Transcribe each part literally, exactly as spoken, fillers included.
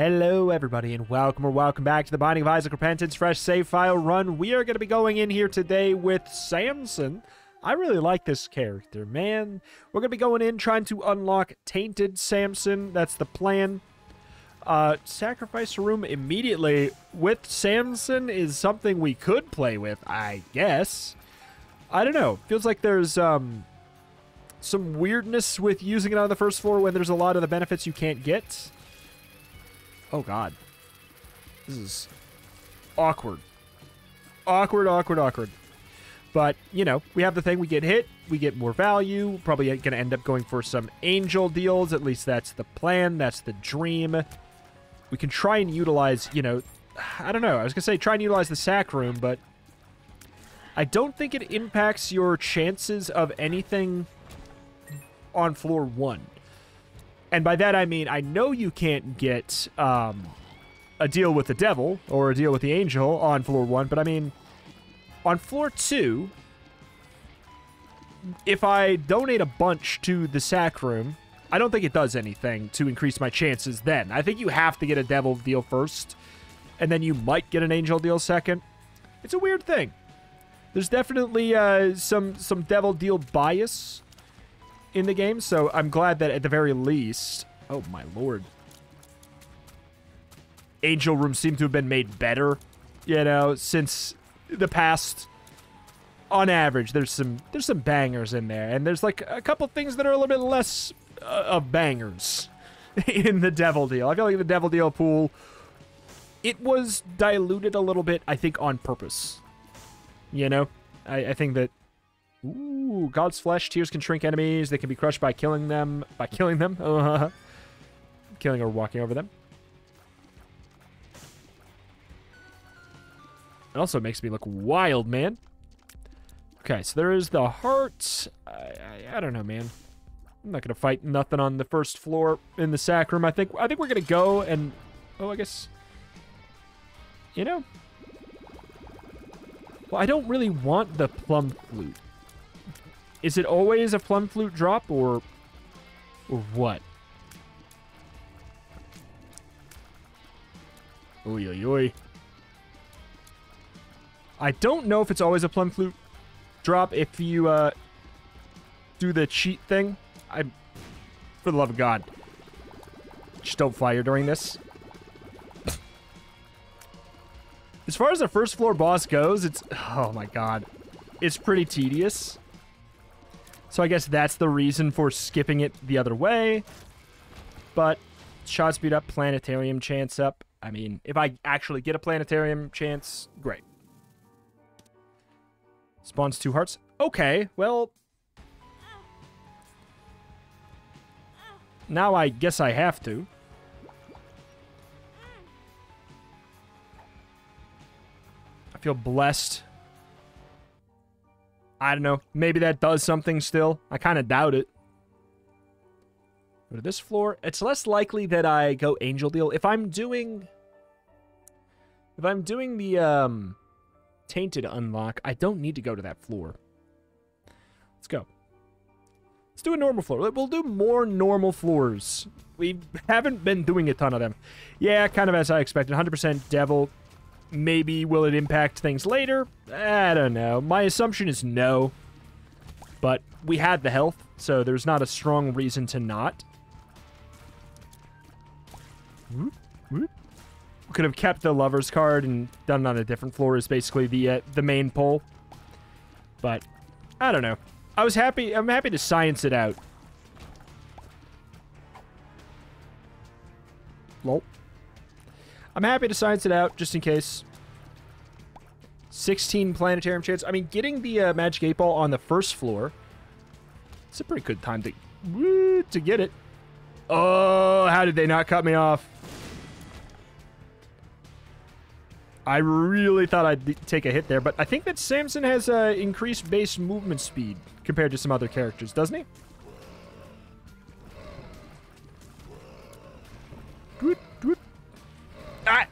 Hello everybody and welcome or welcome back to the Binding of Isaac Repentance fresh save file run. We are going to be going in here today with Samson. I really like this character, man. We're going to be going in trying to unlock Tainted Samson. That's the plan. Uh, sacrifice a room immediately with Samson is something we could play with, I guess. I don't know. Feels like there's um, some weirdness with using it on the first floor when there's a lot of the benefits you can't get. Oh, God. This is awkward. Awkward, awkward, awkward. But, you know, we have the thing. We get hit. We get more value. Probably going to end up going for some angel deals. At least that's the plan. That's the dream. We can try and utilize, you know... I don't know. I was going to say try and utilize the sack room, but... I don't think it impacts your chances of anything on floor one. And by that I mean, I know you can't get um, a deal with the devil or a deal with the angel on floor one, but I mean, on floor two, if I donate a bunch to the sack room, I don't think it does anything to increase my chances then. I think you have to get a devil deal first, and then you might get an angel deal second. It's a weird thing. There's definitely uh, some, some devil deal bias in the game, so I'm glad that at the very least... Oh, my lord. Angel rooms seem to have been made better, you know, since the past. On average, there's some there's some bangers in there, and there's, like, a couple things that are a little bit less uh, of bangers in the devil deal. I feel like the devil deal pool, it was diluted a little bit, I think, on purpose. You know? I, I think that... Ooh, God's flesh. Tears can shrink enemies. They can be crushed by killing them. By killing them? Uh, killing or walking over them. It also makes me look wild, man. Okay, so there is the heart. I, I, I don't know, man. I'm not going to fight nothing on the first floor in the sack room. I think, I think we're going to go and... Oh, I guess... You know? Well, I don't really want the plum flute. Is it always a plum flute drop, or, or what? Oy, oy, oy. I don't know if it's always a plum flute drop if you uh, do the cheat thing. I, for the love of God, just don't fire during this. As far as the first floor boss goes, it's, oh my God, it's pretty tedious. So I guess that's the reason for skipping it the other way. But shot speed up, planetarium chance up. I mean, if I actually get a planetarium chance, great. Spawns two hearts. Okay, well... Now I guess I have to. I feel blessed. I don't know. Maybe that does something still. I kind of doubt it. Go to this floor. It's less likely that I go angel deal. If I'm doing... If I'm doing the um, tainted unlock, I don't need to go to that floor. Let's go. Let's do a normal floor. We'll do more normal floors. We haven't been doing a ton of them. Yeah, kind of as I expected. one hundred percent devil. Maybe will it impact things later? I don't know. My assumption is no. But we had the health, so there's not a strong reason to not. Whoop, whoop. We could have kept the lover's card and done it on a different floor is basically the uh, the main pull. But I don't know. I was happy. I'm happy to science it out. Lol. I'm happy to science it out, just in case. sixteen planetarium chance. I mean, getting the uh, Magic eight Ball on the first floor, it's a pretty good time to, woo, to get it. Oh, how did they not cut me off? I really thought I'd take a hit there, but I think that Samson has uh, increased base movement speed compared to some other characters, doesn't he? Good. Ah!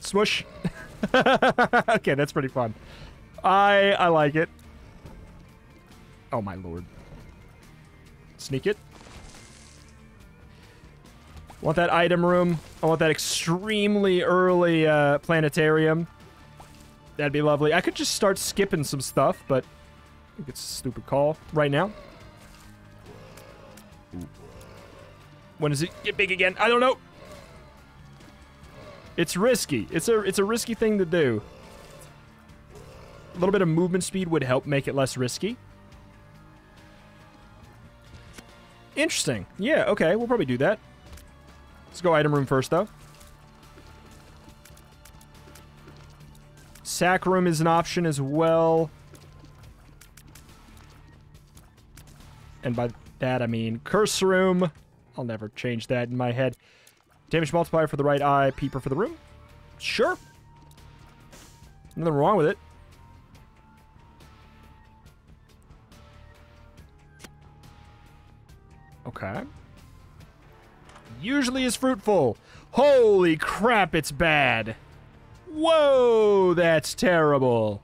Smush. Okay, that's pretty fun. I I like it. Oh, my lord. Sneak it. I want that item room. I want that extremely early uh, planetarium. That'd be lovely. I could just start skipping some stuff, but I think it's a stupid call right now. When does it get big again? I don't know. It's risky. It's a it's a risky thing to do. A little bit of movement speed would help make it less risky. Interesting. Yeah, okay. We'll probably do that. Let's go item room first, though. Sack room is an option as well. And by that, I mean curse room. I'll never change that in my head. Damage multiplier for the right eye. Peeper for the room. Sure. Nothing wrong with it. Okay. Usually is fruitful. Holy crap, it's bad. Whoa, that's terrible.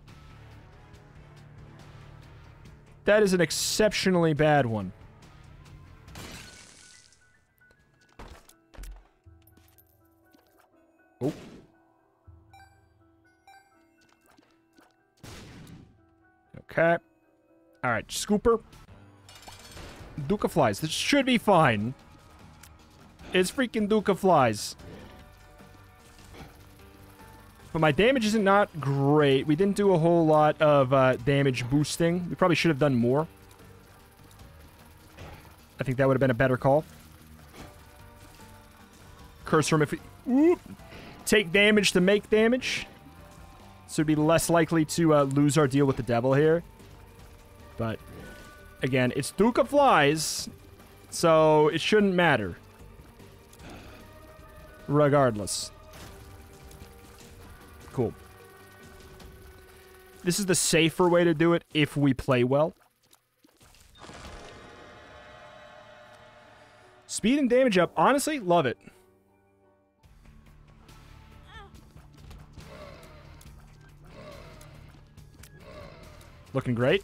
That is an exceptionally bad one. Oh. Okay. All right, Scooper. Duca Flies. This should be fine. It's freaking Duca Flies. But my damage isn't not great. We didn't do a whole lot of uh, damage boosting. We probably should have done more. I think that would have been a better call. Curse room if we... Whoop, take damage to make damage. So it'd be less likely to uh, lose our deal with the devil here. But... again, it's Duca Flies, so it shouldn't matter. Regardless. Cool. This is the safer way to do it if we play well. Speed and damage up. Honestly, love it. Looking great.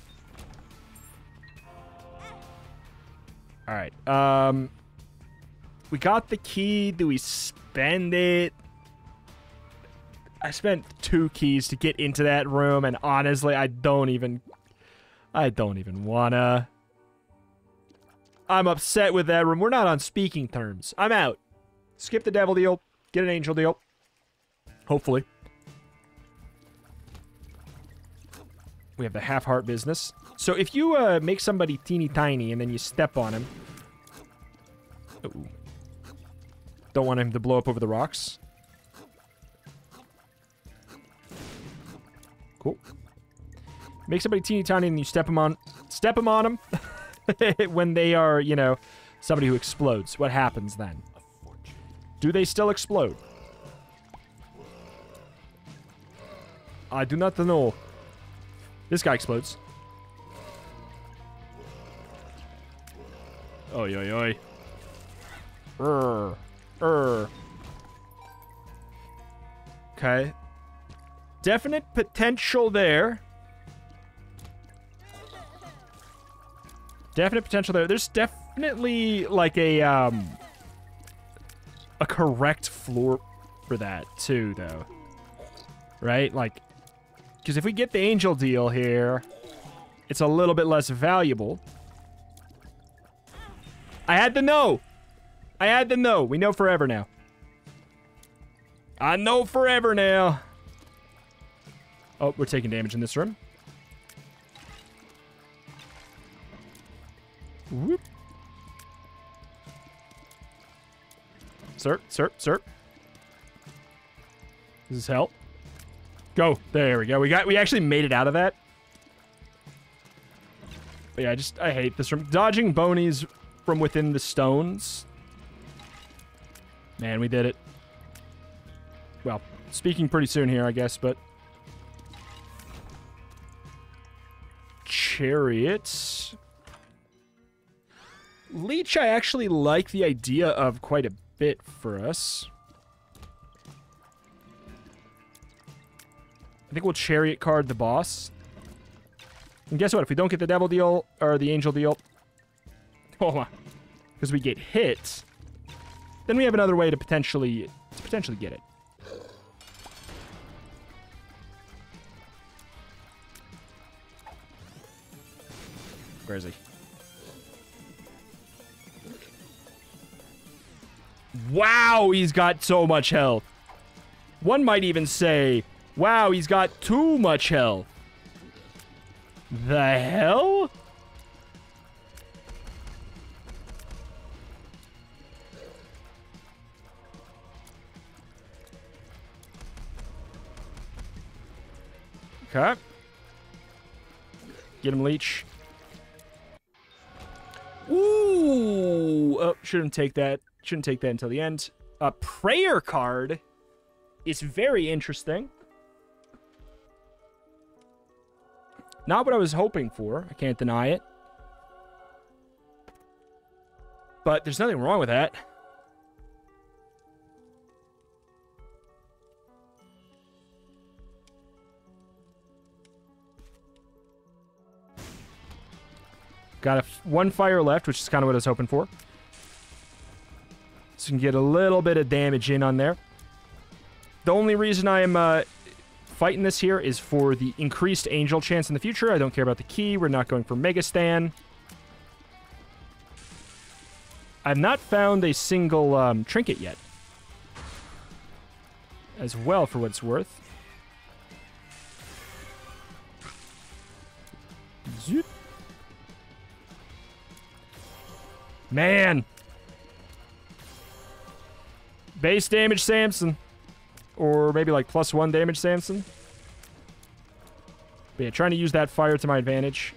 All right, um, we got the key. Do we spend it? I spent two keys to get into that room, and honestly, I don't even, I don't even wanna. I'm upset with that room. We're not on speaking terms. I'm out. Skip the devil deal. Get an angel deal. Hopefully. We have the half-heart business. So if you uh, make somebody teeny tiny and then you step on him... Ooh. Don't want him to blow up over the rocks. Cool. Make somebody teeny tiny and you step him on... Step him on him! When they are, you know, somebody who explodes. What happens then? Do they still explode? I do not know. This guy explodes. Oi, oi, oi. Urgh. Urgh. Okay. Definite potential there. Definite potential there. There's definitely, like, a, um... a correct floor for that, too, though. Right? Like... because if we get the angel deal here, it's a little bit less valuable. I had to know. I had to know. We know forever now. I know forever now. Oh, we're taking damage in this room. Whoop. Sir, sir, sir. This is hell. Go. There we go. We got. We actually made it out of that. But yeah, I just... I hate this room. Dodging bonies from within the stones. Man, we did it. Well, speaking pretty soon here, I guess, but... Chariots. Leech, I actually like the idea of quite a bit for us. I think we'll Chariot card the boss. And guess what? If we don't get the devil deal, or the angel deal... Hold on. Because we get hit. then we have another way to potentially to potentially get it. Where is he? Wow, he's got so much health. One might even say, wow, he's got too much health. The hell? Okay. Get him, Leech. Ooh! Oh, shouldn't take that. Shouldn't take that until the end. A prayer card is very interesting. Not what I was hoping for. I can't deny it. But there's nothing wrong with that. Got a f one fire left, which is kind of what I was hoping for. So you can get a little bit of damage in on there. The only reason I'm uh, fighting this here is for the increased angel chance in the future. I don't care about the key. We're not going for Megastan. I've not found a single um, trinket yet. As well, for what it's worth. Zoop. Man. Base damage Samson. Or maybe like plus one damage Samson. But yeah, trying to use that fire to my advantage.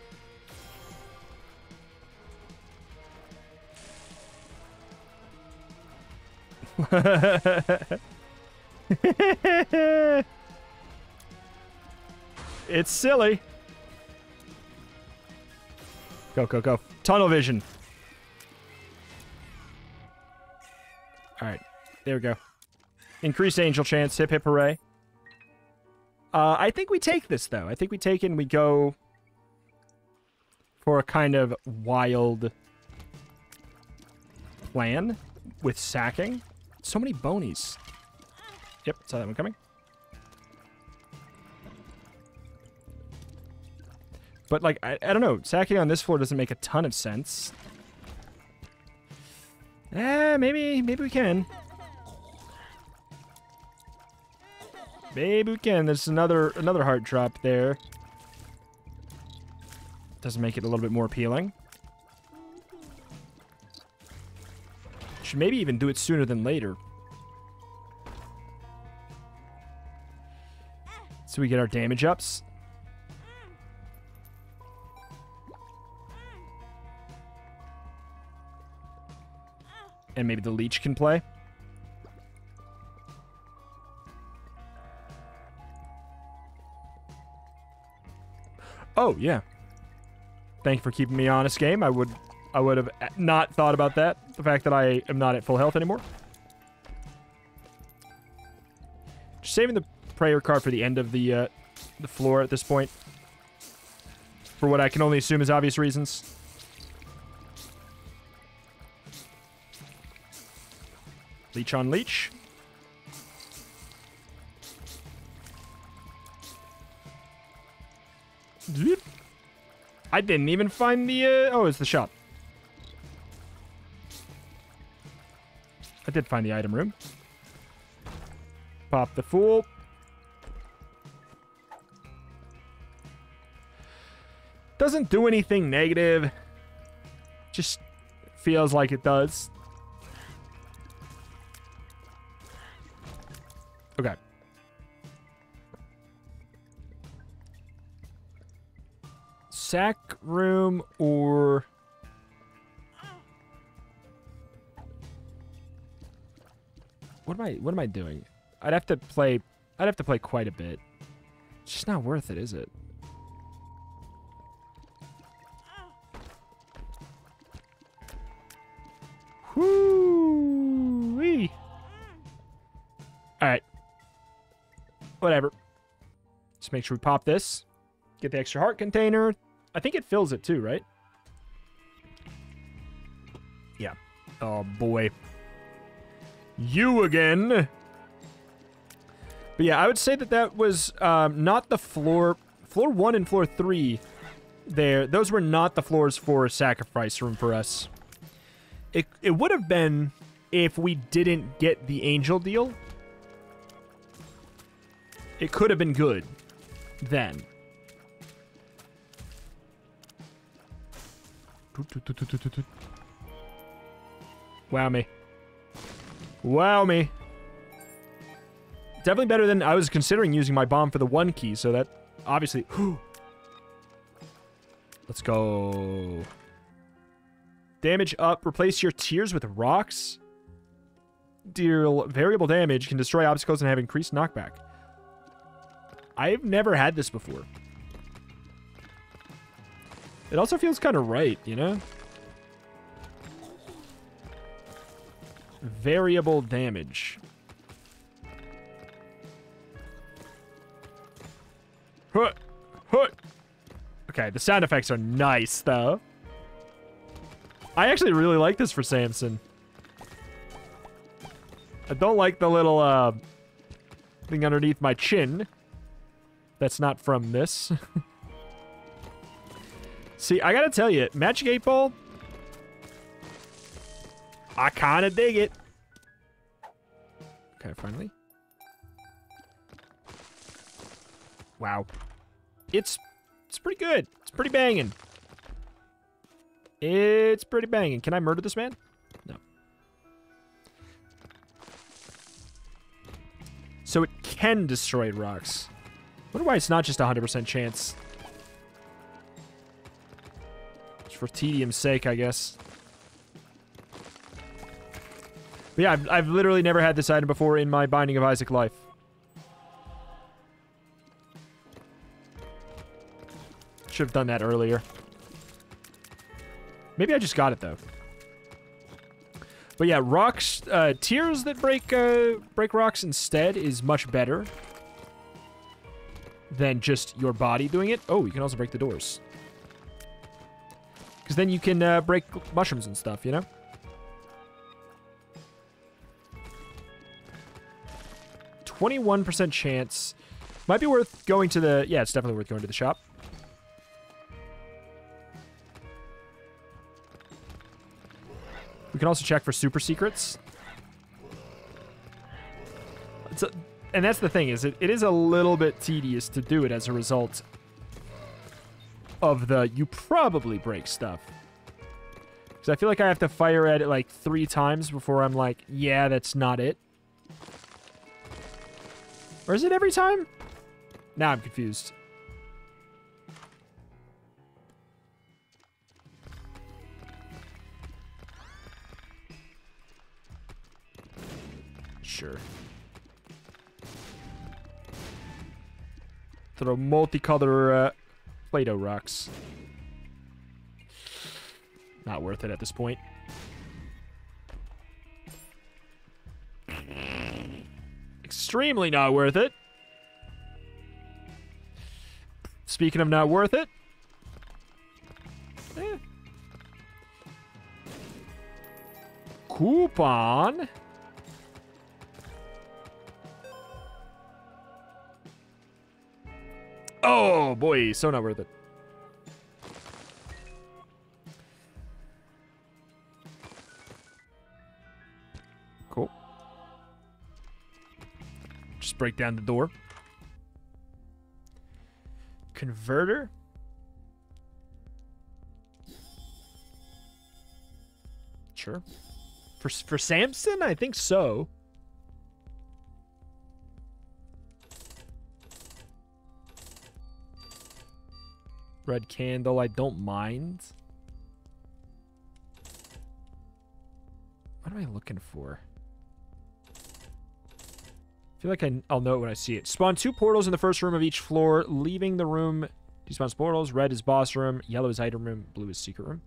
It's silly. Go, go, go. Tunnel vision. All right. There we go. Increase angel chance. Hip, hip, hooray. Uh, I think we take this, though. I think we take it and we go for a kind of wild plan with sacking. So many bonies. Yep, saw that one coming. But, like, I, I don't know. Sacking on this floor doesn't make a ton of sense. Eh, maybe, maybe we can. Maybe we can. There's another another heart drop there. Doesn't make it a little bit more appealing. Should maybe even do it sooner than later. So we get our damage ups. And maybe the Leech can play. Oh, yeah. Thank you for keeping me honest, game. I would I would have not thought about that. The fact that I am not at full health anymore. Just saving the prayer card for the end of the, uh, the floor at this point. For what I can only assume is obvious reasons. Leech on Leech. I didn't even find the... Uh, oh, it's the shop. I did find the item room. Pop the Fool. Doesn't do anything negative. Just feels like it does. Okay. Sack room or... What am I, what am I doing? I'd have to play... I'd have to play quite a bit. It's just not worth it, is it? Whoo-wee. Alright. Whatever. Just make sure we pop this. Get the extra heart container. I think it fills it too, right? Yeah. Oh, boy. you again. But yeah, I would say that that was um, not the floor... Floor one and floor three there. Those were not the floors for Sacrifice Room for us. It, it would have been if we didn't get the Angel deal. It could have been good then. Wow me. Wow me. Definitely better than I was considering using my bomb for the one key, so that obviously... Let's go. Damage up. Replace your tiers with rocks. Deal variable damage. Can destroy obstacles and have increased knockback. I've never had this before. It also feels kind of right, you know? Variable damage. Huh. Huh. Okay, the sound effects are nice, though. I actually really like this for Samson. I don't like the little uh, thing underneath my chin. That's not from this. See, I gotta tell you, Magic eight Ball, I kinda dig it. Okay, finally. Wow. It's it's pretty good. It's pretty banging. It's pretty banging. Can I murder this man? No. So it can destroy rocks. Wonder why it's not just a one hundred percent chance. Just for tedium's sake, I guess. But yeah, I've, I've literally never had this item before in my Binding of Isaac life. Should have done that earlier. Maybe I just got it, though. But yeah, rocks... Uh, tiers that break, uh, break rocks instead is much better than just your body doing it. Oh, you can also break the doors. Because then you can uh, break mushrooms and stuff, you know? twenty-one percent chance. Might be worth going to the... Yeah, it's definitely worth going to the shop. We can also check for super secrets. It's a... And that's the thing, is it, it is a little bit tedious to do it as a result of the you probably break stuff. Because I feel like I have to fire at it like three times before I'm like, yeah, that's not it. Or is it every time? Now I'm confused. Sure. Throw multicolor uh, Play-Doh rocks. Not worth it at this point. Extremely not worth it. Speaking of not worth it. Eh. Coupon. Oh, boy, so not worth it. Cool. Just break down the door. Converter. Sure. For, for Samson, I think so. Red candle, I don't mind. What am I looking for? I feel like I, I'll know it when I see it. Spawn two portals in the first room of each floor, leaving the room. Despawns portals. Red is boss room. Yellow is item room. Blue is secret room.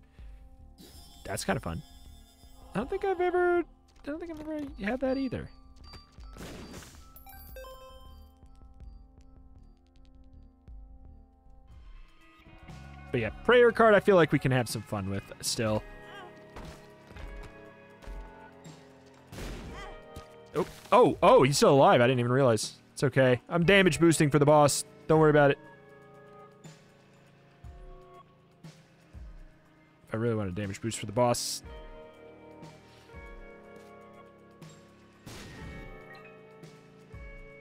That's kind of fun. I don't think I've ever... I don't think I've ever had that either. But yeah, prayer card, I feel like we can have some fun with still. Oh, oh, oh, he's still alive. I didn't even realize. It's okay. I'm damage boosting for the boss. Don't worry about it. If I really want a damage boost for the boss.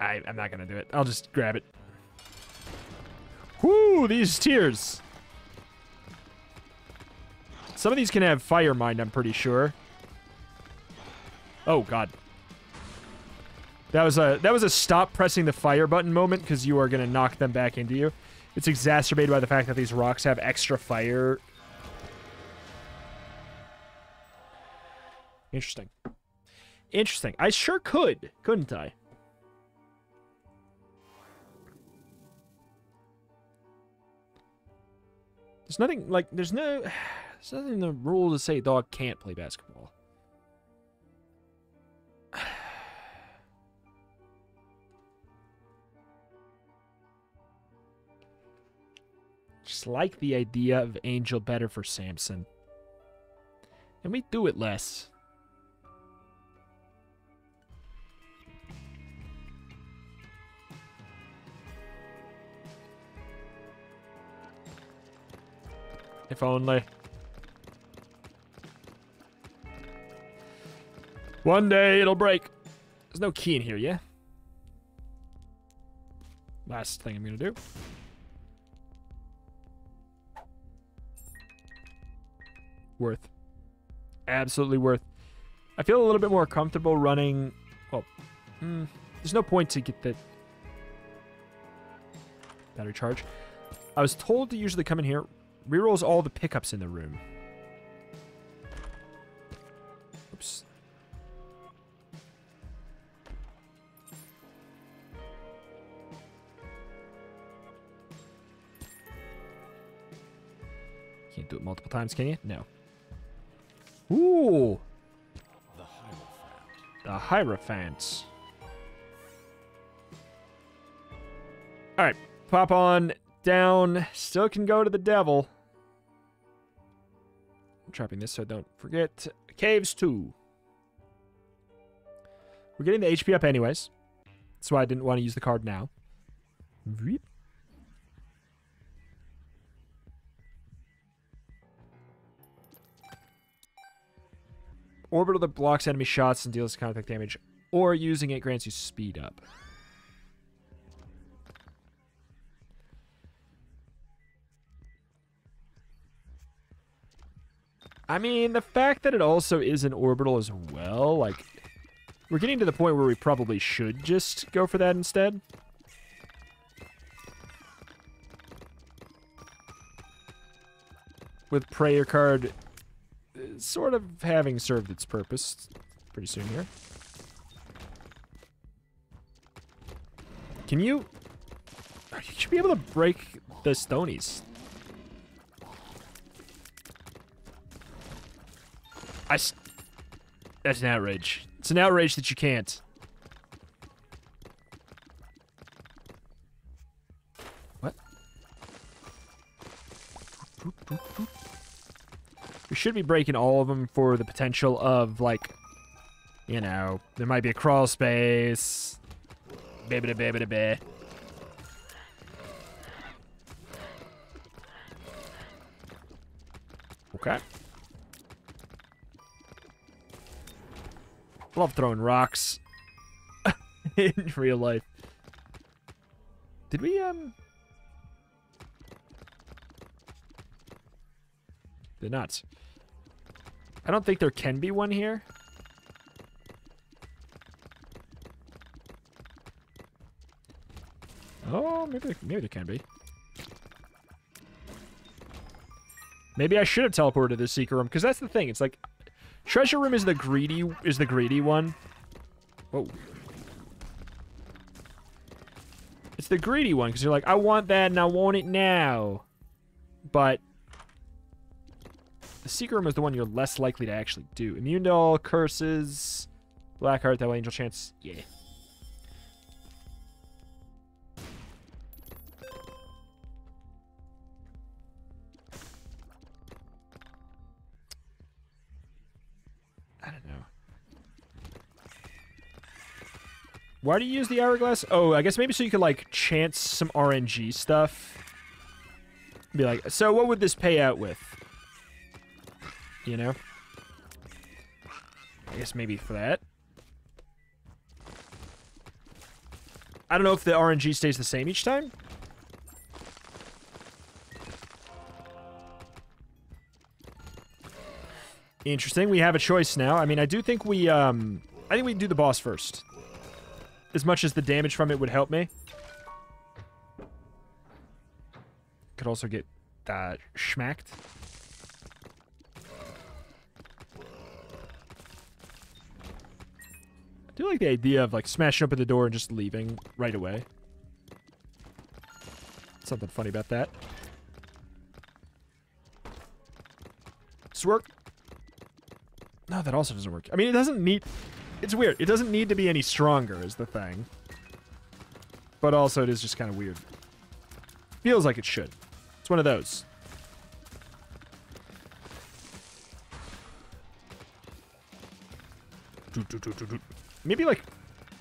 I, I'm not gonna do it. I'll just grab it. Whoo, these tiers. Some of these can have fire mind, I'm pretty sure. Oh god. That was a that was a stop pressing the fire button moment because you are gonna knock them back into you. It's exacerbated by the fact that these rocks have extra fire. Interesting. Interesting. I sure could, couldn't I? There's nothing, like, there's no... There's nothing in the rule to say a dog can't play basketball. Just like the idea of Angel better for Samson. And we do it less. If only. One day it'll break. There's no key in here, yeah? Last thing I'm gonna do. Worth. Absolutely worth. I feel a little bit more comfortable running... Well, mm, there's no point to get the... battery charge. I was told to usually come in here... Rerolls all the pickups in the room. Oops. Can't do it multiple times, can you? No. Ooh! The Hierophant. The Hierophant. Alright, pop on down. Still can go to the devil. Trapping this so don't forget. Caves two. We're getting the H P up anyways. That's why I didn't want to use the card now. Reep. Orbital that blocks enemy shots and deals contact damage, or using it grants you speed up. I mean, the fact that it also is an orbital as well, like, we're getting to the point where we probably should just go for that instead. With prayer card sort of having served its purpose pretty soon here. Can you... You should be able to break the stonies. I st That's an outrage. It's an outrage that you can't. What? Boop, boop, boop. We should be breaking all of them for the potential of, like, you know, there might be a crawl space. Ba-ba-da-ba-ba-da-ba. Okay. Love throwing rocks in real life. Did we, um... They're nuts. I don't think there can be one here. Oh, maybe there, maybe there can be. Maybe I should have teleported to the secret room, because that's the thing. It's like... Treasure room is the greedy is the greedy one. Whoa. It's the greedy one because you're like, I want that and I want it now. But the secret room is the one you're less likely to actually do. Immune to all curses, Blackheart, that way angel chance. Yeah. Why do you use the hourglass? Oh, I guess maybe so you could, like, chance some R N G stuff. Be like, so what would this pay out with? You know? I guess maybe for that. I don't know if the R N G stays the same each time. Interesting. We have a choice now. I mean, I do think we, um... I think we can do the boss first. As much as the damage from it would help me. Could also get, uh, schmacked. I do like the idea of, like, smashing open the door and just leaving right away. Something funny about that. Does it work? No, that also doesn't work. I mean, it doesn't need... It's weird. It doesn't need to be any stronger is the thing. But also, it is just kind of weird. Feels like it should. It's one of those. Do, do, do, do, do. Maybe, like,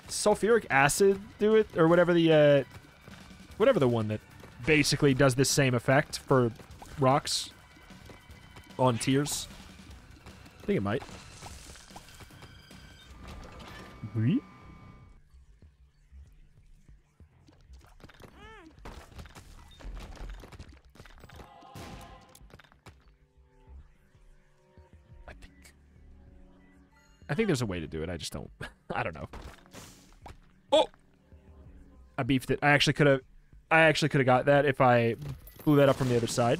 sulfuric acid do it? Or whatever the, uh... whatever the one that basically does this same effect for rocks on tiers. I think it might. Whee? I think... I think there's a way to do it, I just don't... I don't know. Oh! I beefed it. I actually could have... I actually could have got that if I blew that up from the other side.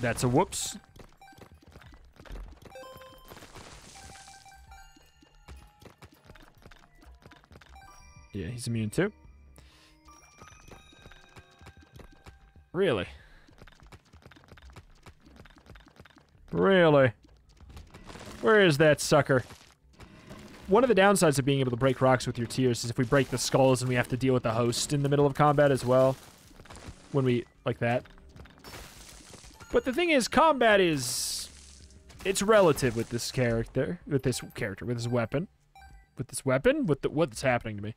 That's a whoops. Yeah, he's immune too. Really? Really? Where is that sucker? One of the downsides of being able to break rocks with your tiers is if we break the skulls and we have to deal with the host in the middle of combat as well. When we... like that. But the thing is, combat is... It's relative with this character. With this character. With this weapon. With this weapon? With the, what's happening to me.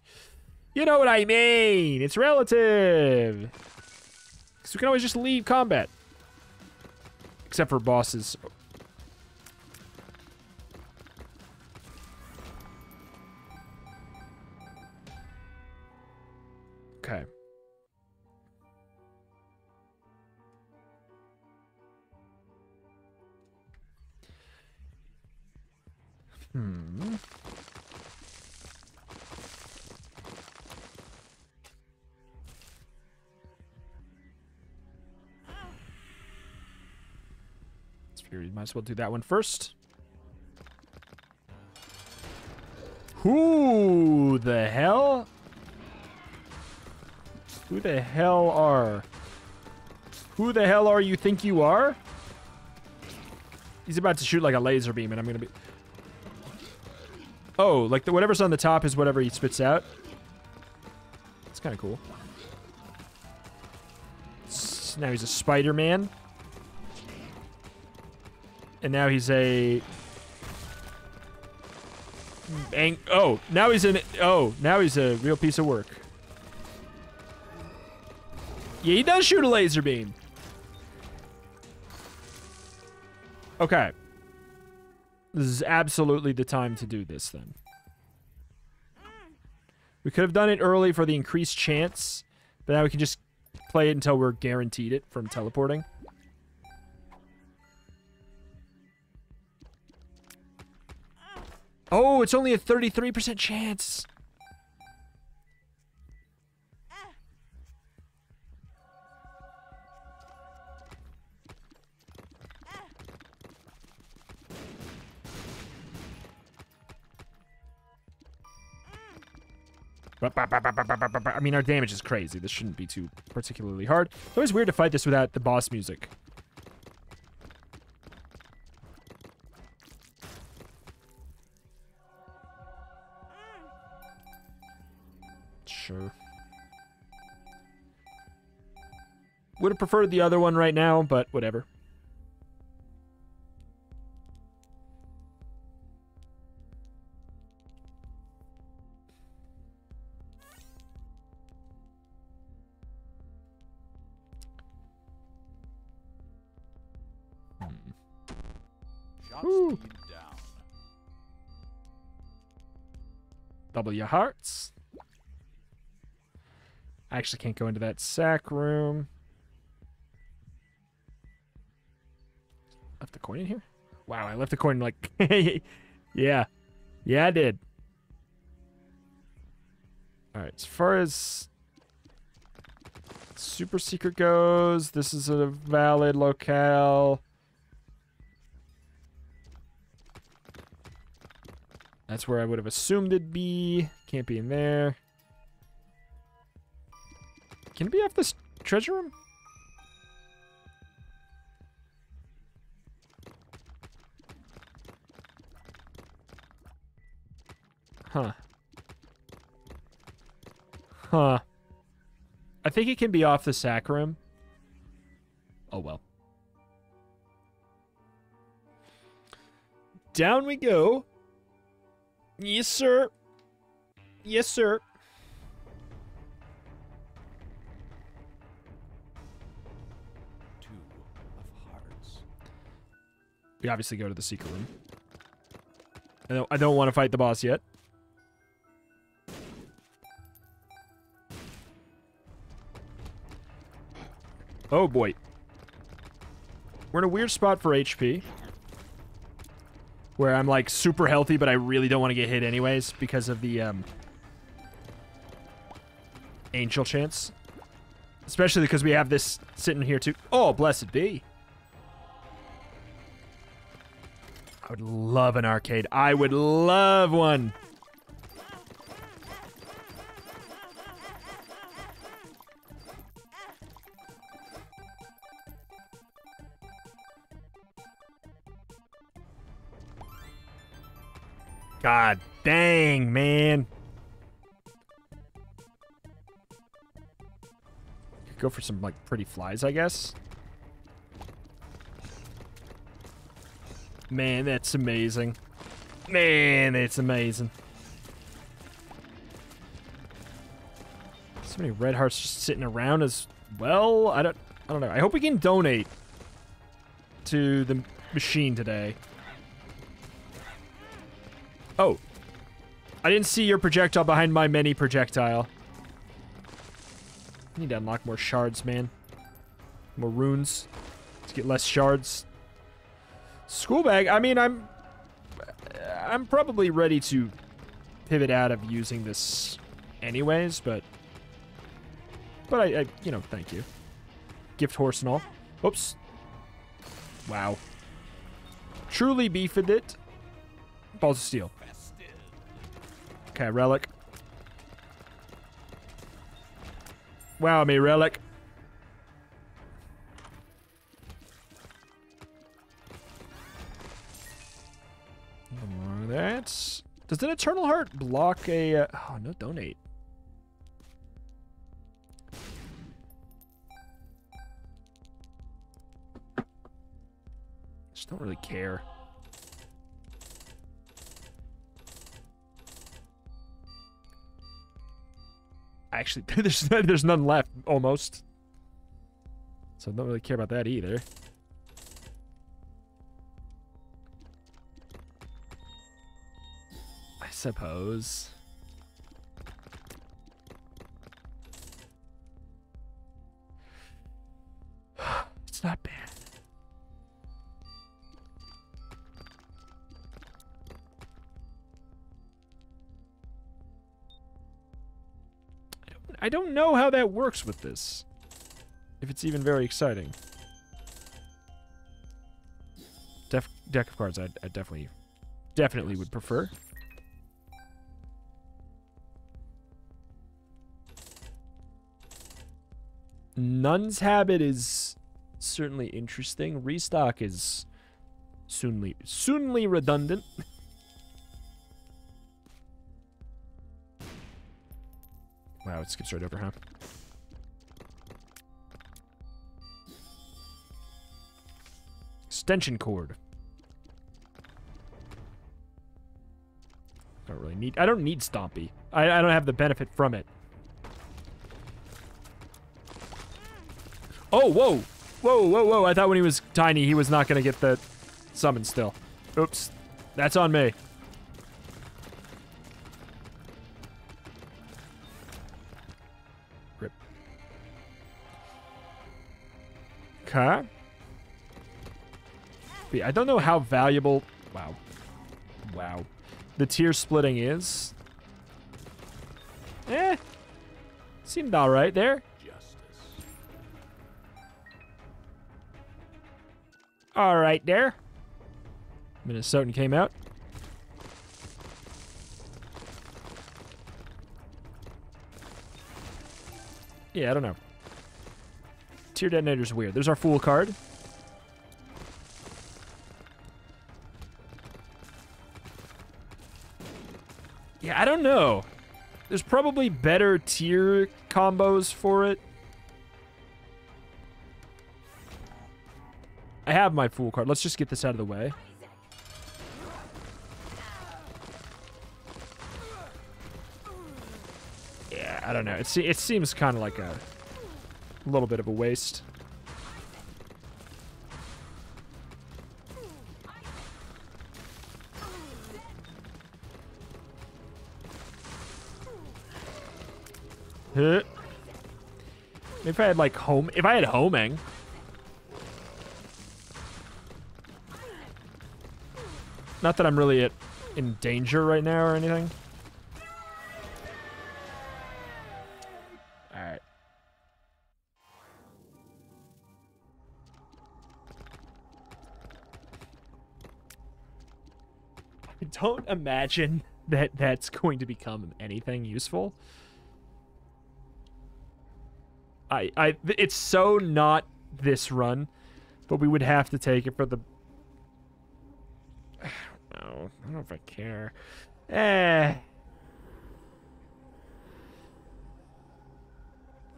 You know what I mean! It's relative! Because we can always just leave combat. Except for bosses. Okay. Hmm. Spirit, might as well do that one first. Who the hell? Who the hell are? Who the hell are you think you are? He's about to shoot like a laser beam and I'm gonna be... Oh, like the, whatever's on the top is whatever he spits out. It's kind of cool. S now he's a Spider-Man. And now he's a... Ang oh, now he's an... Oh, now he's a real piece of work. Yeah, he does shoot a laser beam. Okay. This is absolutely the time to do this, then. We could have done it early for the increased chance, but now we can just play it until we're guaranteed it from teleporting. Oh, it's only a thirty-three percent chance! I mean, our damage is crazy. This shouldn't be too particularly hard. It's always weird to fight this without the boss music. Sure. Would have preferred the other one right now, but whatever. Top speed down. Double your hearts. I actually can't go into that sack room. Left the coin in here? Wow, I left the coin like... yeah. Yeah, I did. Alright, as far as super secret goes, this is a valid locale. That's where I would have assumed it'd be. Can't be in there. Can it be off this treasure room? Huh. Huh. I think it can be off the sack room. Oh, well. Down we go. Yes, sir. Yes, sir. Two of hearts. We obviously go to the secret room. I don't, I don't want to fight the boss yet. Oh, boy. We're in a weird spot for H P. Where I'm, like, super healthy, but I really don't want to get hit anyways because of the, um... Angel chance. Especially because we have this sitting here, too. Oh, blessed be. I would love an arcade. I would love one. God dang, man. Could go for some, like, pretty flies, I guess. Man, that's amazing. Man, that's amazing. So many red hearts just sitting around as well. I don't, I don't know. I hope we can donate to the machine today. Oh. I didn't see your projectile behind my mini projectile. I need to unlock more shards, man. More runes. Let's get less shards. School bag. I mean, I'm... I'm probably ready to pivot out of using this anyways, but... But I, I you know, thank you. Gift horse and all. Oops. Wow. Truly beefed it. Balls of steel. Okay, relic. Wow me, relic. That's... Does an eternal heart block a... Uh, oh, no, donate. Just don't really care. Actually, there's there's none left, almost. So I don't really care about that either. I suppose. It's not bad. I don't know how that works with this. If it's even very exciting. Def deck of cards, I, I definitely, definitely would prefer. Nun's habit is certainly interesting. Restock is soonly, soonly redundant. Wow, it skips right over, huh? Extension cord. Don't really need... I don't need Stompy. I, I don't have the benefit from it. Oh, whoa! Whoa, whoa, whoa. I thought when he was tiny, he was not going to get the summon still. Oops. That's on me. Rip. Okay. I don't know how valuable... Wow. Wow. The tier splitting is. Eh. Seemed all right there. Justice. All right there. Minnesotan came out. Yeah, I don't know. Tier detonator's weird. There's our Fool card. Yeah, I don't know. There's probably better tier combos for it. I have my Fool card. Let's just get this out of the way. Yeah, I don't know. It, se it seems kind of like a, a little bit of a waste. If I had like home, if I had homing. Not that I'm really at, in danger right now or anything. All right. I don't imagine that that's going to become anything useful. I, I, it's so not this run, but we would have to take it for the... I don't know. I don't know if I care. Eh.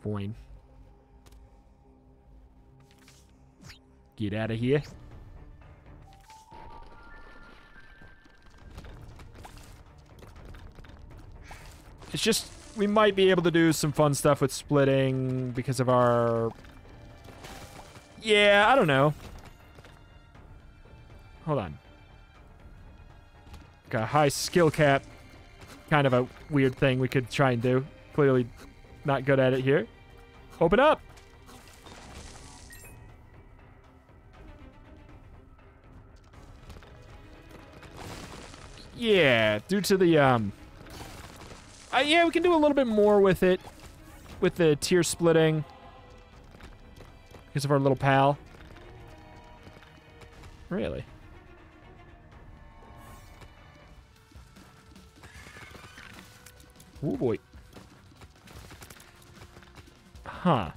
Fine. Get out of here. It's just... We might be able to do some fun stuff with splitting because of our... Yeah, I don't know. Hold on. Got a high skill cap. Kind of a weird thing we could try and do. Clearly not good at it here. Open up! Yeah, due to the, um... Uh, yeah, we can do a little bit more with it, with the tier splitting, because of our little pal. Really? Oh boy. Huh.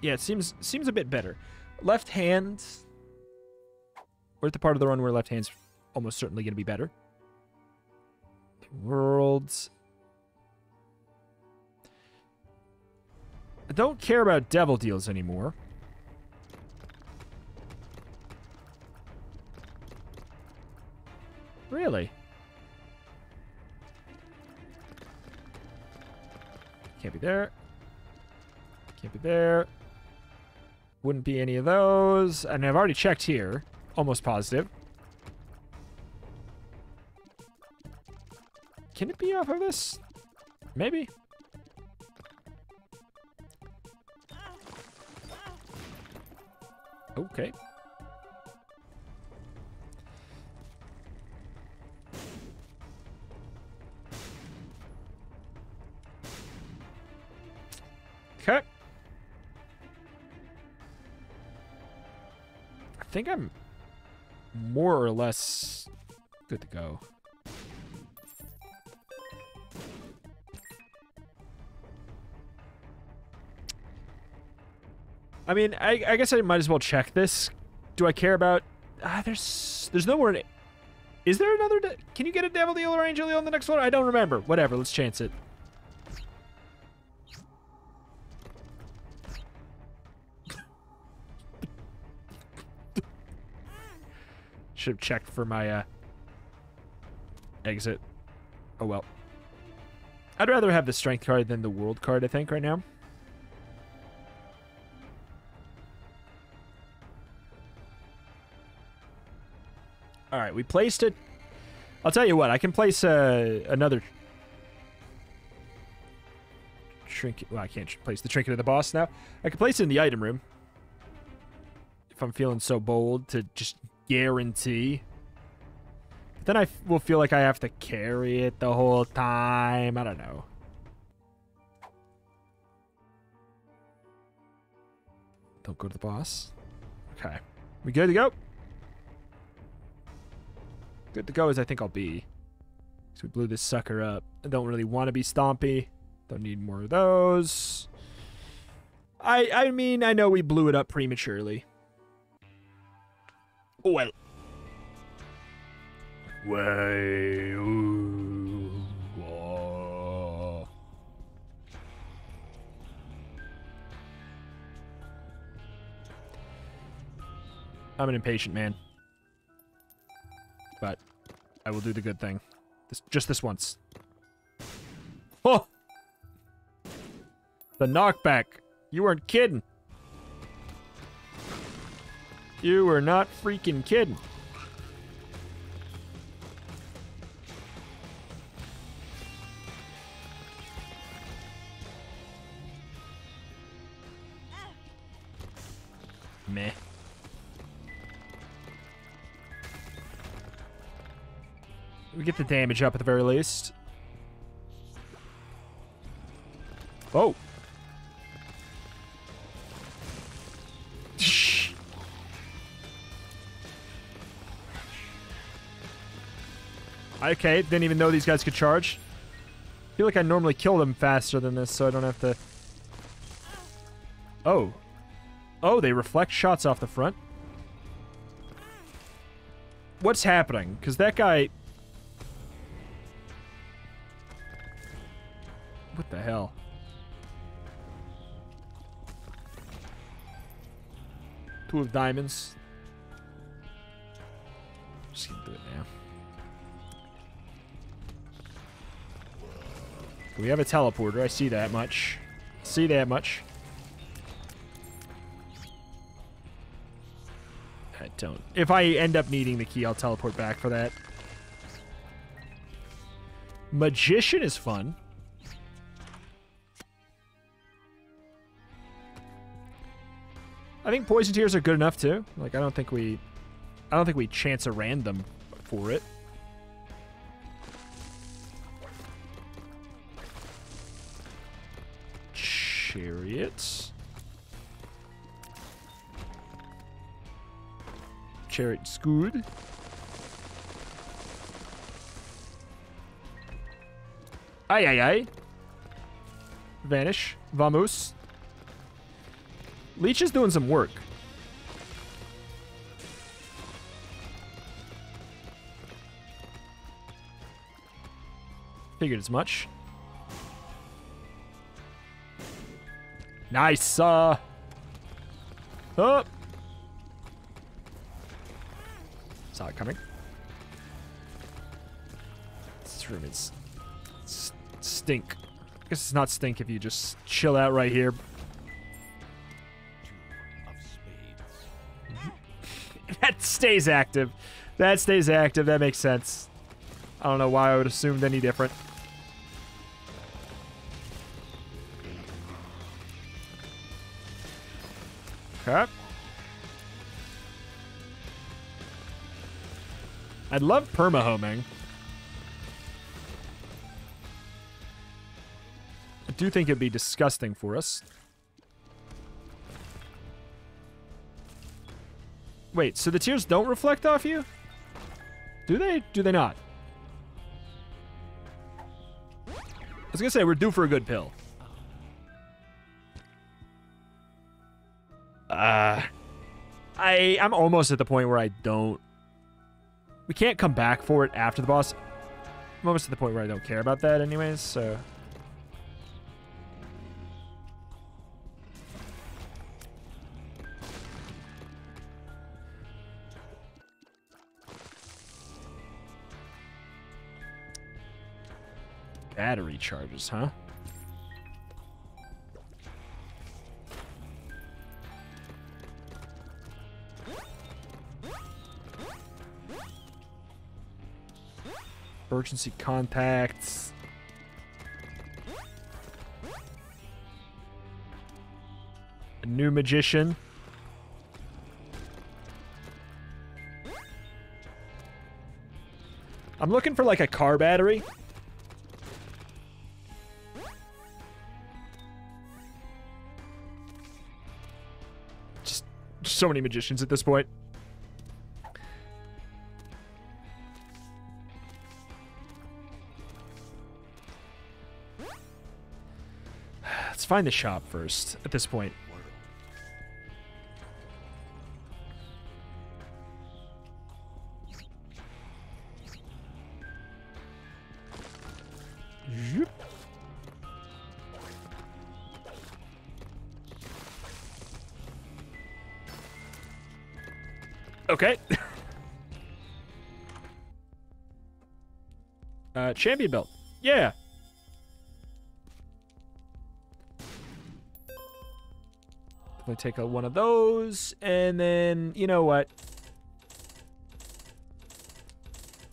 Yeah, it seems seems a bit better. Left hand. We're at the part of the run where left hand's almost certainly going to be better. Worlds. I don't care about devil deals anymore. Really? Can't be there. Can't be there. Wouldn't be any of those. And I've already checked here. Almost positive. Can it be off of this? Maybe. Okay. Okay. I think I'm more or less good to go. I mean, I, I guess I might as well check this. Do I care about... Ah, there's there's nowhere in it. Is there another... De Can you get a Devil Deal or Angel Deal on the next floor? I don't remember. Whatever, let's chance it. Should have checked for my uh, exit. Oh, well. I'd rather have the Strength card than the World card, I think, right now. All right, we placed it. I'll tell you what, I can place uh, another trinket. Well, I can't place the trinket of the boss now. I can place it in the item room. If I'm feeling so bold to just guarantee. But then I f will feel like I have to carry it the whole time. I don't know. Don't go to the boss. Okay. We good to go? Good to go as I think I'll be. So we blew this sucker up. I don't really want to be stompy. Don't need more of those. I I mean, I know we blew it up prematurely. Well. Well. I'm an impatient man. But I will do the good thing. This, just this once. Oh! The knockback. You weren't kidding. You were not freaking kidding. Meh. We get the damage up at the very least. Oh. Okay, didn't even know these guys could charge. I feel like I normally kill them faster than this, so I don't have to... Oh. Oh, they reflect shots off the front. What's happening? Because that guy... What the hell? Two of diamonds. Just gonna do it now. We have a teleporter. I see that much. See that much. I don't. If I end up needing the key, I'll teleport back for that. Magician is fun. I think poison tears are good enough too. Like I don't think we, I don't think we chance a random for it. Chariots. Chariot Scood. Ay, ay, ay. Vanish. Vamos. Leech is doing some work. Figured as much. Nice, uh. Oh. Saw it coming. This room is st stink. I guess it's not stink if you just chill out right here. That stays active. That stays active. That makes sense. I don't know why I would assume any different. Okay. I'd love perma-homing. I do think it'd be disgusting for us. Wait, so the tears don't reflect off you? Do they? Do they not? I was gonna say, we're due for a good pill. Uh, I, I'm almost at the point where I don't... We can't come back for it after the boss. I'm almost at the point where I don't care about that anyways, so... Battery charges, huh? Emergency contacts. A new magician. I'm looking for like a car battery. Just so many magicians at this point. Let's find the shop first at this point. Okay. uh, champion belt. Yeah. Definitely take a, one of those, and then you know what?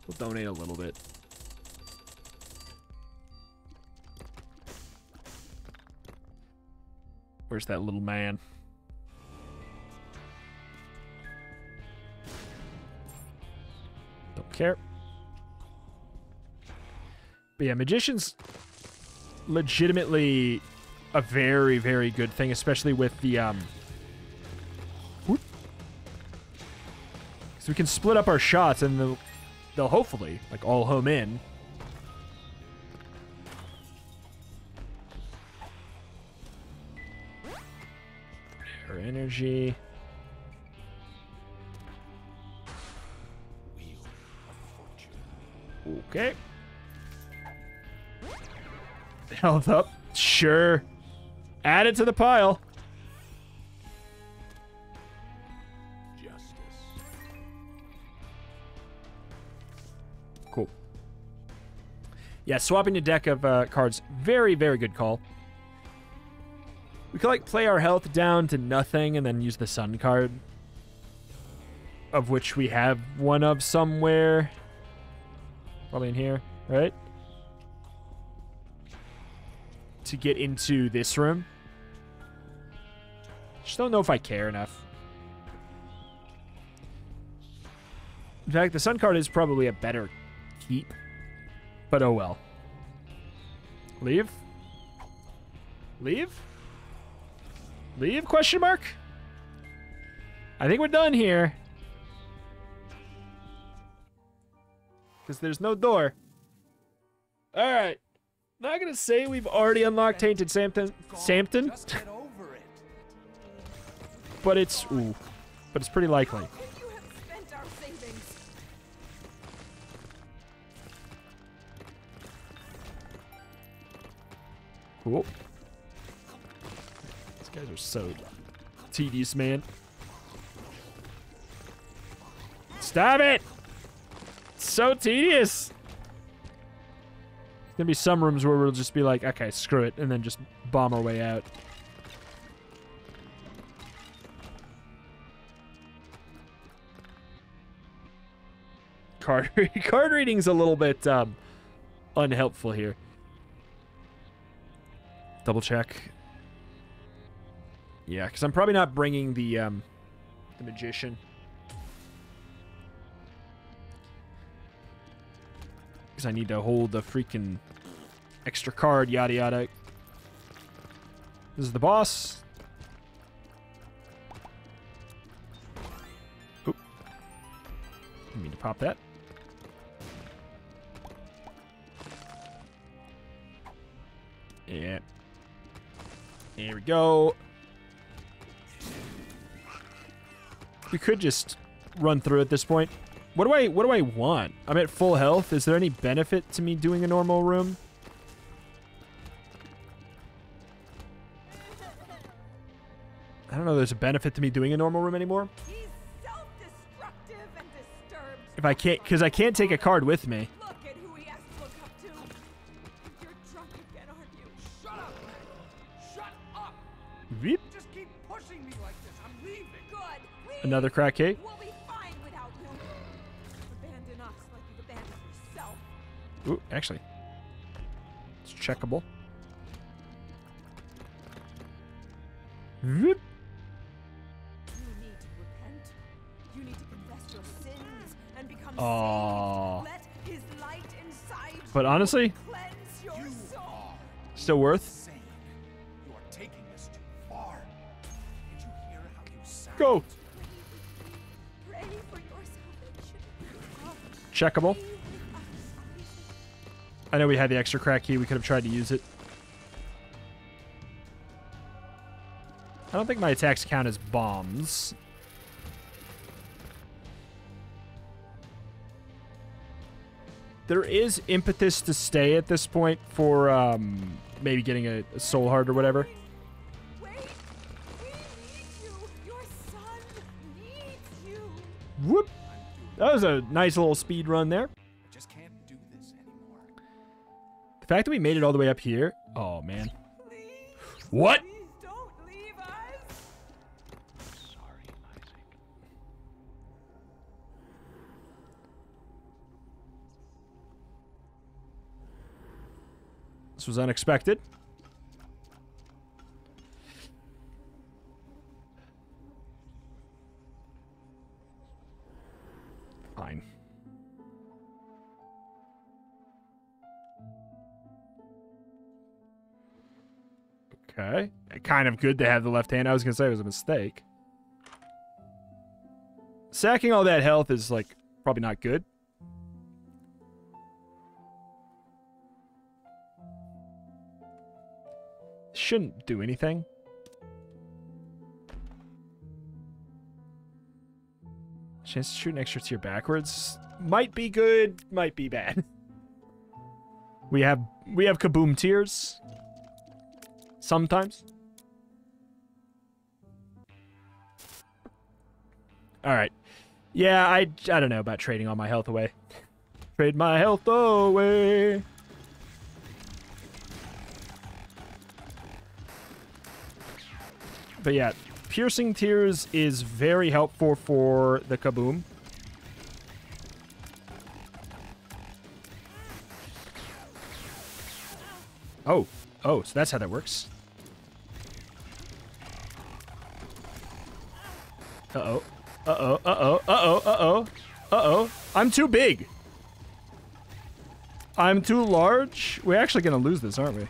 We'll donate a little bit. Where's that little man? Care. But yeah, magician's legitimately a very, very good thing, especially with the um whoop. So we can split up our shots and they'll, they'll hopefully like all home in. Air energy. Okay. Health up. Sure. Add it to the pile. Justice. Cool. Yeah, swapping a deck of uh, cards. Very, very good call. We could, like, play our health down to nothing and then use the Sun card. Of which we have one of somewhere. Probably in here, right? To get into this room. Just don't know if I care enough. In fact, the Sun card is probably a better keep. But oh well. Leave? Leave? Leave? Question mark? I think we're done here. Because there's no door. Alright. Not gonna say we've already unlocked Tainted Samson. Samson? But it's... Ooh. But it's pretty likely. Cool. These guys are so tedious, man. Stop it! So tedious. There's gonna be some rooms where we'll just be like, okay, screw it, and then just bomb our way out. Card, card reading's a little bit um, unhelpful here. Double check. Yeah, because I'm probably not bringing the um, the magician. Because I need to hold the freaking extra card, yada yada. This is the boss. Oop. I need to pop that. Yeah. Here we go. We could just run through at this point. What do I, what do I want? I'm at full health. Is there any benefit to me doing a normal room? I don't know if there's a benefit to me doing a normal room anymore. He's self-destructive and disturbed. If I can't, because I can't take a card with me. Look at who he has to look up to. You're drunk again, aren't you? Shut up! Shut up! Veep. Just keep pushing me like this. I'm leaving. Good. Another crack cake. We'll be fine without you. Abandon us like you've abandoned yourself. Ooh, actually, it's checkable. Whoop. Oh. But honestly, still worth. You are taking this too far. Did you hear how you sound? Go. Pray for your salvation. Checkable. I know we had the extra crack key. We could have tried to use it. I don't think my attacks count as bombs. There is impetus to stay at this point for um, maybe getting a, a soul heart or whatever. Wait, wait. We need you. Your son needs you. Whoop! That was a nice little speed run there. I just can't do this anymore. The fact that we made it all the way up here. Oh man! Please, what? Please don't leave us. Sorry, Isaac. Was unexpected. Fine. Okay. Kind of good to have the left hand. I was gonna say it was a mistake. Sacking all that health is like probably not good. Shouldn't do anything. Chance to shoot an extra tier backwards might be good, might be bad. We have we have kaboom tiers sometimes. All right, yeah, I I don't know about trading all my health away. Trade my health away. But yeah, piercing tears is very helpful for the kaboom. Oh, oh, so that's how that works. Uh-oh, uh-oh, uh-oh, uh-oh, uh-oh, uh-oh. I'm too big. I'm too large. We're actually gonna lose this, aren't we?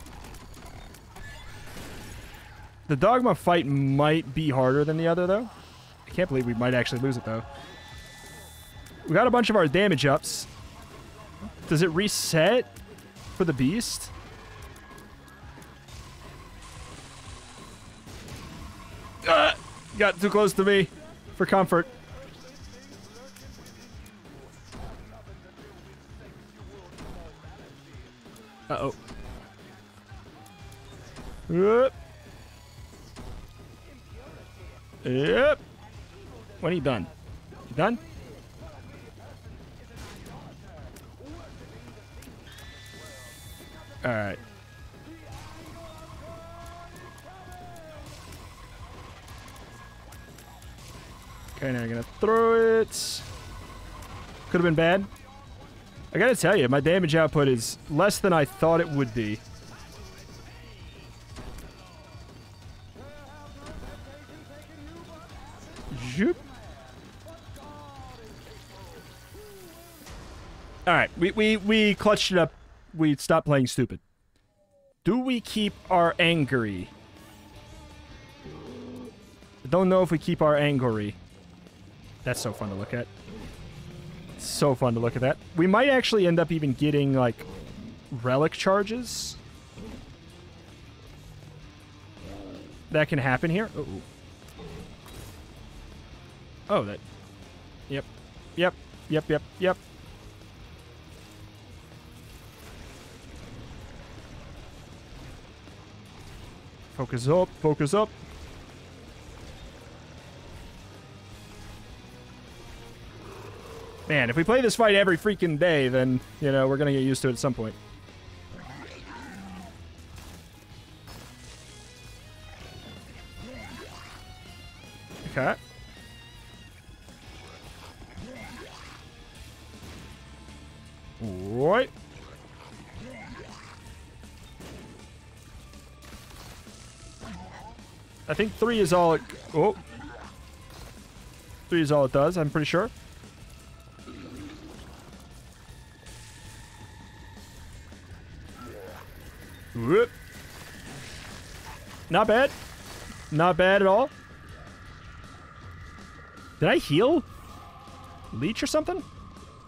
The Dogma fight might be harder than the other, though. I can't believe we might actually lose it, though. We got a bunch of our damage ups. Does it reset for the Beast? Ah, got too close to me for comfort. Uh-oh. Whoop. Yep. When are you done? You done? All right. Okay, now I'm gonna throw it. Could have been bad. I gotta tell you, my damage output is less than I thought it would be. Alright, we, we, we clutched it up. We stopped playing stupid. Do we keep our angry? I don't know if we keep our angry. That's so fun to look at. It's so fun to look at that. We might actually end up even getting, like, relic charges. That can happen here. Uh oh. Oh, that. Yep. Yep. Yep. Yep. Yep. Focus up. Focus up. Man, if we play this fight every freaking day, then, you know, we're going to get used to it at some point. Okay. Right. I think three is all it... Oh. Three is all it does, I'm pretty sure. Whoop. Not bad. Not bad at all. Did I heal Leech or something?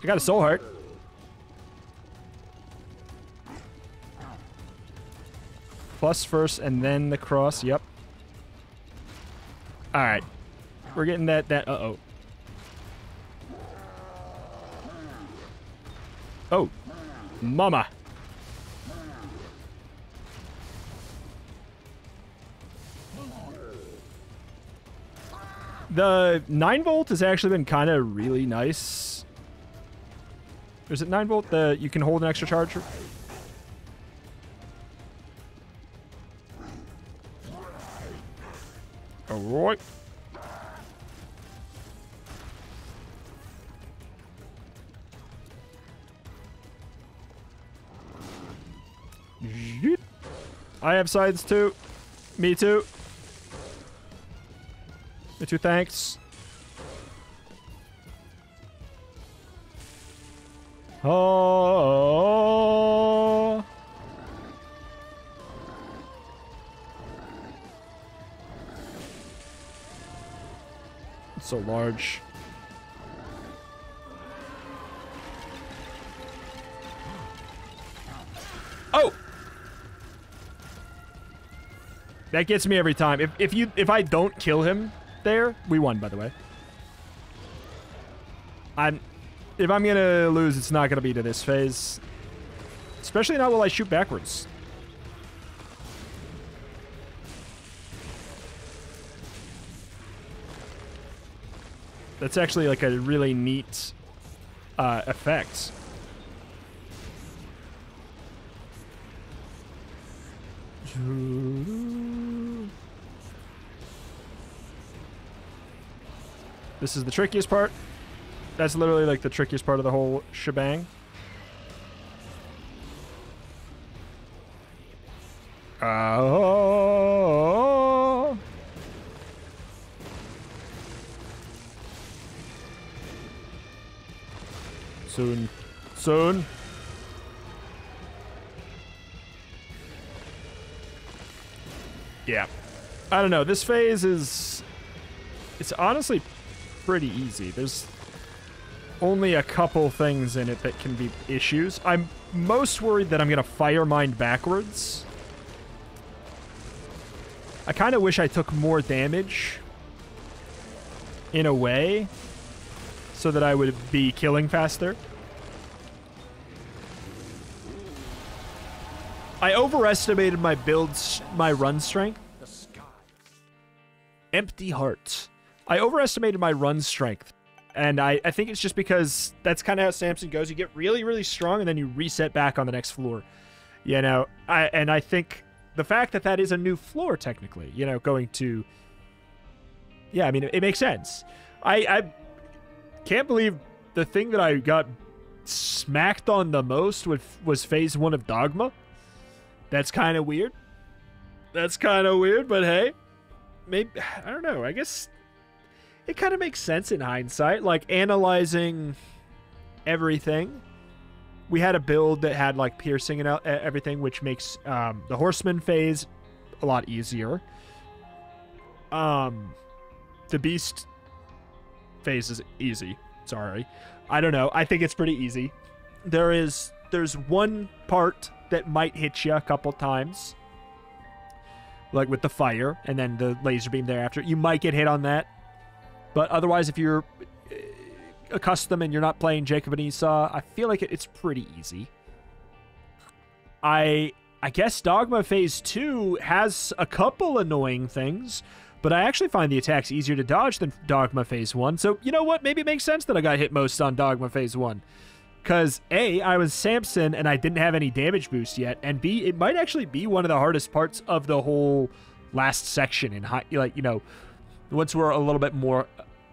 I got a soul heart. Plus first and then the cross. Yep. All right. We're getting that, that, uh-oh. Oh. Mama. The nine volt has actually been kind of really nice. Is it nine volt? The, you can hold an extra charge? Alright. I have sides too. Me too. Me too, thanks. Oh. It's so large. Oh. That gets me every time. If if you if I don't kill him there, we won, by the way. I'm if I'm gonna lose, it's not gonna be to this phase. Especially not while I shoot backwards. That's actually like a really neat uh, effect. This is the trickiest part. That's literally like the trickiest part of the whole shebang. Oh. Soon. Soon. Yeah. I don't know. This phase is... It's honestly... pretty easy. There's only a couple things in it that can be issues. I'm most worried that I'm gonna fire mine backwards. I kind of wish I took more damage in a way so that I would be killing faster. I overestimated my build's my run strength. Empty heart. I overestimated my run strength, and I, I think it's just because that's kind of how Samson goes. You get really, really strong, and then you reset back on the next floor, you know? I, and I think the fact that that is a new floor, technically, you know, going to... Yeah, I mean, it, it makes sense. I, I can't believe the thing that I got smacked on the most with, was phase one of Dogma. That's kind of weird. That's kind of weird, but hey, maybe... I don't know, I guess... It kind of makes sense in hindsight, like analyzing everything. We had a build that had like piercing and everything, which makes um, the horseman phase a lot easier. Um, the beast phase is easy. Sorry. I don't know. I think it's pretty easy. There is, there's one part that might hit you a couple times, like with the fire and then the laser beam thereafter. You might get hit on that. But otherwise, if you're accustomed and you're not playing Jacob and Esau, I feel like it, it's pretty easy. I I guess Dogma Phase two has a couple annoying things, but I actually find the attacks easier to dodge than Dogma Phase one. So, you know what? Maybe it makes sense that I got hit most on Dogma Phase one. Because, A, I was Samson and I didn't have any damage boost yet, and B, it might actually be one of the hardest parts of the whole last section in high, like, you know... Once we're a little bit more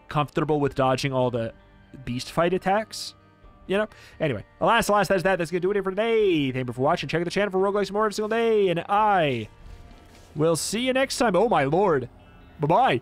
comfortable with dodging all the beast fight attacks, you know? Anyway, alas, alas, that's that. That's going to do it for today. Thank you for watching. Check out the channel for roguelikes more every single day. And I We'll see you next time. Oh, my Lord. Bye-bye.